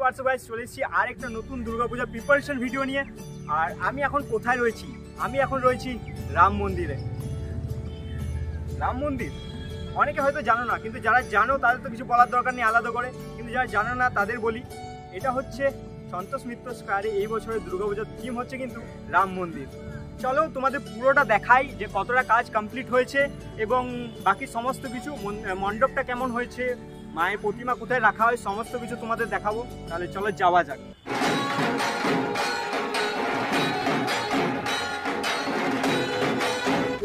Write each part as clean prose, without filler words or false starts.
नतून Durga Puja preparation video निये और आमी एखन कोथाय रयेछि आमी एखन रयेछि राम मंदिरे। राम मंदिर अनेके हयतो जानो ना किन्तु जारा जानो तादेर तो किछु बलार दरकार नेই आलादा करे किन्तु जारा जानो ना तादेर बोली एटा होच्छे सन्तोष मित्र स्क्वारे एई बछरेर दुर्गा पूजार थीम होच्छे किन्तु राम मंदिर। चलो तुम्हारे पुरोटा देखाई जे कतटा काज कमप्लीट होयेछे एबं बाकी समस्त किछु मंडपटा केमन होयेछे मायेर प्रतिमा कोथाय राखा हय समस्त किछु तुम्हारे देखाबो। ताहले चलो जावा जाक।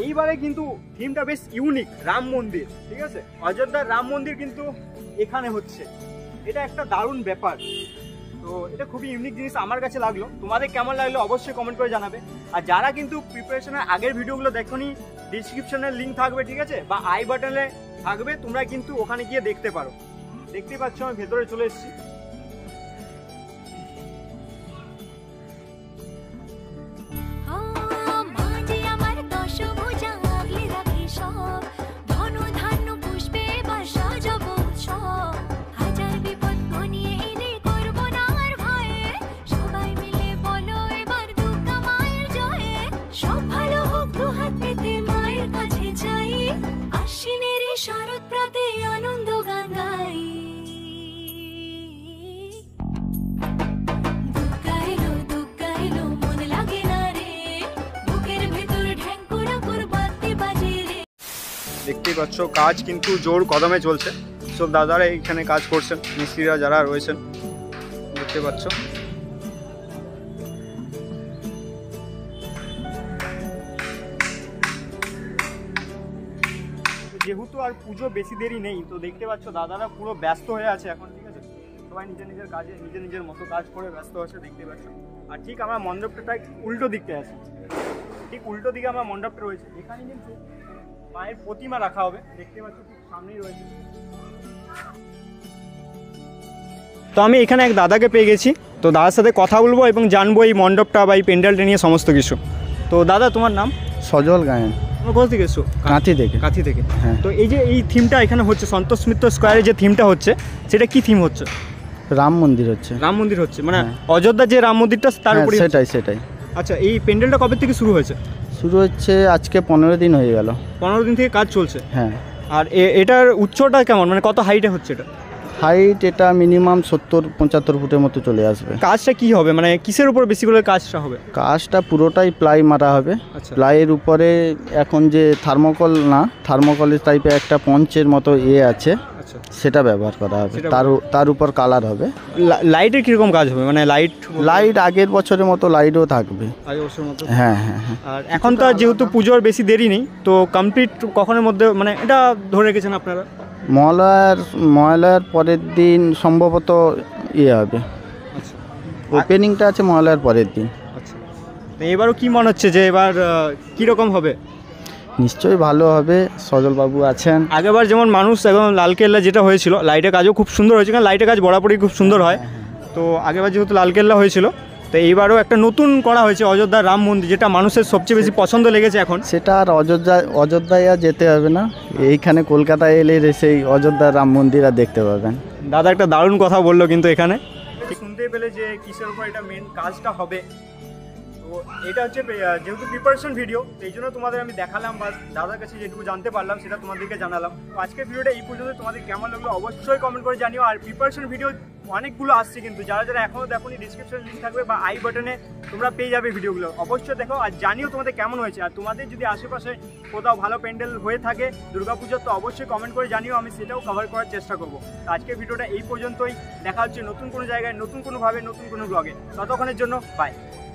এইবারে কিন্তু থিমটা বেশ ইউনিক রাম মন্দির, ঠিক আছে? অযোধ্যার রাম মন্দির কিন্তু এখানে হচ্ছে, এটা একটা দারুণ ব্যাপার। তো এটা খুবই ইউনিক জিনিস আমার কাছে লাগলো, তোমাদের কেমন লাগলো অবশ্যই কমেন্ট করে জানাবে। আর যারা কিন্তু প্রিপারেশনের আগের ভিডিওগুলো দেখোনি ডেসক্রিপশনের লিংক থাকবে, ঠিক আছে, বা আই বাটনে থাকবে, তোমরা কিন্তু ওখানে গিয়ে দেখতে পারো। দেখতে পাচ্ছ আমি ভেতরে চলে এসেছি। দেখতেই পাচ্ছ কাজ কিন্তু জোর কদমে চলছে, সব দাদারা এখানে কাজ করছেন, মিস্ত্রিরা যারা রয়েছেন দেখতে পাচ্ছ। যেহেতু আর পুজো বেশি দেরি নেই তো দেখতে পাচ্ছ দাদারা পুরো ব্যস্ত হয়ে আছে এখন, ঠিক আছে, সবাই নিজের নিজের কাজে নিজের নিজের মতো কাজ করে ব্যস্ত আছে দেখতে পাচ্ছ। আর ঠিক আমরা মণ্ডপটা উল্টো দিকে আছি, ঠিক উল্টো দিকে আমরা মণ্ডপটা রয়েছে, এখানে কিন্তু মায়ের প্রতিমা রাখা হবে দেখতে পাচ্ছ ঠিক সামনেই রয়েছে। তো আমি এখানে এক দাদাকে পেয়ে গেছি, তো দাদার সাথে কথা বলবো এবং জানবো এই মণ্ডপটা বা এই প্যান্ডেলটা নিয়ে সমস্ত কিছু। তো দাদা তোমার নাম? সজল গায়েন। কোথা থেকে এসো? কাঁথি থেকে। কাঁথি থেকে, হ্যাঁ। তো এই যে এই থিমটা এখানে হচ্ছে সন্তোষ মিত্র স্কোয়ারে যে থিমটা হচ্ছে সেটা কি থিম হচ্ছে? রাম মন্দির হচ্ছে। রাম মন্দির হচ্ছে মানে অযোধ্যা যে রাম মন্দিরটা তার উপরে? সেটাই সেটাই। আচ্ছা এই প্যান্ডেলটা কবে থেকে শুরু হয়েছে? শুরু হচ্ছে আজকে 15 দিন হয়ে গেল। 15 দিন থেকে কাজ চলছে, হ্যাঁ। আর এটার উচ্চতা কেমন মানে কত হাইটে হচ্ছে এটা? হাইট এটা মিনিমাম 70-75 ফুটের মতো চলে আসবে। কাজটা কি হবে মানে কিসের উপর বেশি করে কাজটা হবে? কাজটা পুরোটাই প্লাই মারা হবে, প্লাইয়ের উপরে এখন যে থার্মোকল না থার্মোকলের টাইপে একটা পঞ্চের মতো ইয়ে আছে সেটা ব্যবহার করা হবে, তার উপর কালার হবে। লাইটের কিরকম কাজ হবে মানে লাইট আগের বছরের মতো লাইটও থাকবে, হ্যাঁ হ্যাঁ। আর এখন তো যেহেতু পুজোর বেশি দেরি নেই তো কমপ্লিট কখনের মধ্যে মানে এটা ধরে রেখেছেন আপনারা? মহালয়ার পরের দিন সম্ভবত ইয়ে হবে, ওপেনিংটা আছে মহালয়ার পরের দিন। আচ্ছা এবারও কি মনে হচ্ছে যে এবার কীরকম হবে? নিশ্চয়ই ভালো হবে, সজলবাবু আছেন। আগেবার যেমন মানুষ এবং লালকিল্লা যেটা হয়েছিল লাইটের কাজও খুব সুন্দর হয়েছিল, কারণ লাইটের কাজ বরাবরই খুব সুন্দর হয়। তো আগেবার যেহেতু লালকিল্লা হয়েছিল তো এইবারও একটা নতুন করা হয়েছে অযোধ্যার রাম মন্দির, যেটা মানুষের সবচেয়ে বেশি পছন্দ লেগেছে এখন। সেটা আর অযোধ্যায় আর যেতে হবে না, এইখানে কলকাতায় এলে সেই অযোধ্যার রাম মন্দির আর দেখতে পাবেন। দাদা একটা দারুণ কথা বললো কিন্তু এখানে, শুনতে পেলে যে কিসের উপর এটা মেন কাজটা হবে। তো এটা হচ্ছে যেহেতু প্রিপারেশন ভিডিও এই জন্য তোমাদের আমি দেখালাম বা দাদার কাছে যেটুকু জানতে পারলাম সেটা তোমাদেরকে জানালাম। আজকের ভিডিওটা এই পর্যন্ত, তোমাদের কেমন লাগলো অবশ্যই কমেন্ট করে জানিও। আর প্রিপারেশন ভিডিও অনেকগুলো আসছে কিন্তু যারা যারা এখনও দেখোনি ডিসক্রিপশন লিঙ্ক থাকবে বা আই বাটনে তোমরা পেয়ে যাবে ভিডিওগুলো, অবশ্যই দেখো আর জানিও তোমাদের কেমন হয়েছে। আর তোমাদের যদি আশেপাশে কোথাও ভালো প্যান্ডেল হয়ে থাকে দুর্গাপুজোর তো অবশ্যই কমেন্ট করে জানিও, আমি সেটাও কভার করার চেষ্টা করব। আজকে ভিডিওটা এই পর্যন্তই, দেখা হচ্ছে নতুন কোনো জায়গায় নতুন কোনোভাবে নতুন কোনো ব্লগে, ততক্ষণের জন্য বাই।